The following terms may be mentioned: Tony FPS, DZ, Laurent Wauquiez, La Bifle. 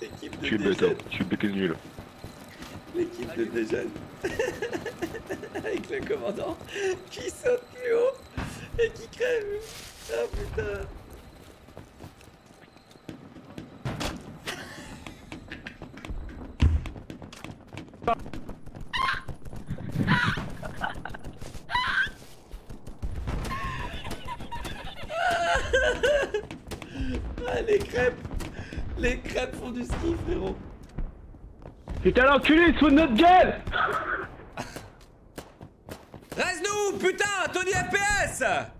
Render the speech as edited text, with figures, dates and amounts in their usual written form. L'équipe de DZ. Je suis bêté nul. L'équipe de DZ. Avec le commandant qui saute plus haut et qui crève. Ah putain. Ah, les crêpes font du ski, frérot. Putain, l'enculé, sous notre gueule. Reste nous, putain, Tony FPS.